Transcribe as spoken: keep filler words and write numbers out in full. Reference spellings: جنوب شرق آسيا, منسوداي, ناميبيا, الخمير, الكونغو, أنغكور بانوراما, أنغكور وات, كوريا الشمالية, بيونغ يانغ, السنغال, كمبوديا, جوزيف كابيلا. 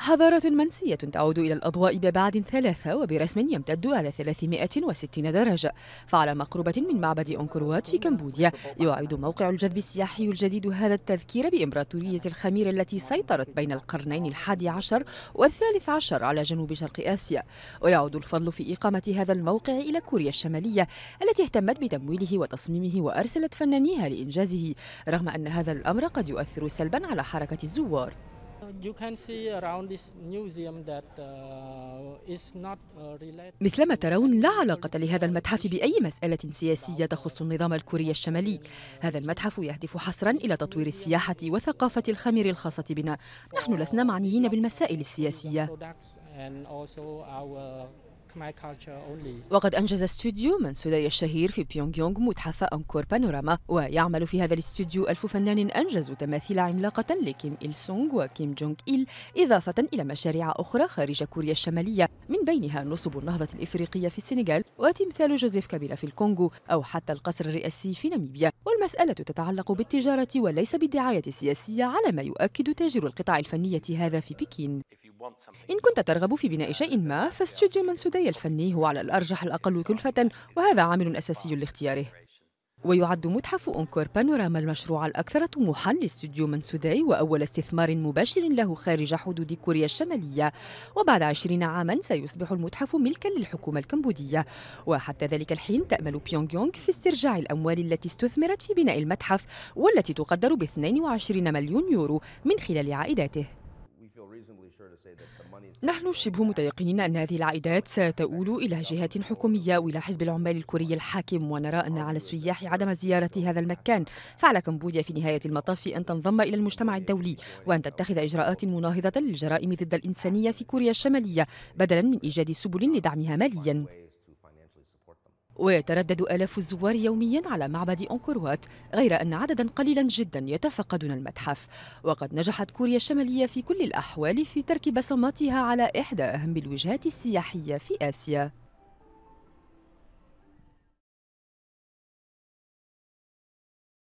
حضارة منسية تعود إلى الأضواء بأبعاد ثلاثة وبرسم يمتد على ثلاثمائة وستين درجة. فعلى مقربة من معبد أنغكور وات في كمبوديا يعيد موقع الجذب السياحي الجديد هذا التذكير بإمبراطورية الخمير التي سيطرت بين القرنين الحادي عشر والثالث عشر على جنوب شرق آسيا. ويعود الفضل في إقامة هذا الموقع إلى كوريا الشمالية التي اهتمت بتمويله وتصميمه وأرسلت فنانيها لإنجازه، رغم أن هذا الأمر قد يؤثر سلبا على حركة الزوار. مثلما ترون، لا علاقة لهذا المتحف بأي مسألة سياسية تخص النظام الكوري الشمالي. هذا المتحف يهدف حصرا إلى تطوير السياحة وثقافة الخمير الخاصة بنا. نحن لسنا معنيين بالمسائل السياسية. وقد أنجز استوديو منسوداي الشهير في بيونغ يانغ متحف أنغكور بانوراما، ويعمل في هذا الاستوديو ألف فنان أنجزوا تماثيل عملاقة لكيم إيل سونغ وكيم جونغ إيل، إضافة إلى مشاريع أخرى خارج كوريا الشمالية، من بينها نصب النهضة الإفريقية في السنغال وتمثال جوزيف كابيلا في الكونغو، أو حتى القصر الرئاسي في ناميبيا. والمسألة تتعلق بالتجارة وليس بالدعاية السياسية، على ما يؤكد تاجر القطاع الفنية هذا في بكين. إن كنت ترغب في بناء شيء ما، فاستوديو منسوداي الفني هو على الأرجح الأقل كلفة، وهذا عامل أساسي لاختياره. ويعد متحف أنغكور بانوراما المشروع الأكثر طموحاً لاستوديو منسوداي، وأول استثمار مباشر له خارج حدود كوريا الشمالية. وبعد عشرين عاماً سيصبح المتحف ملكاً للحكومة الكمبودية. وحتى ذلك الحين تأمل بيونغ يانغ في استرجاع الأموال التي استثمرت في بناء المتحف، والتي تقدر ب اثنين وعشرين مليون يورو من خلال عائداته. نحن شبه متيقنين أن هذه العائدات ستؤول إلى جهات حكومية وإلى حزب العمال الكوري الحاكم، ونرى أن على السياح عدم زيارة هذا المكان. فعلى كمبوديا في نهاية المطاف أن تنضم إلى المجتمع الدولي، وأن تتخذ إجراءات مناهضة للجرائم ضد الإنسانية في كوريا الشمالية، بدلاً من إيجاد سبل لدعمها مالياً. ويتردد آلاف الزوار يومياً على معبد أنغكور وات، غير أن عدداً قليلاً جداً يتفقدون المتحف. وقد نجحت كوريا الشمالية في كل الأحوال في ترك بصماتها على إحدى أهم الوجهات السياحية في آسيا.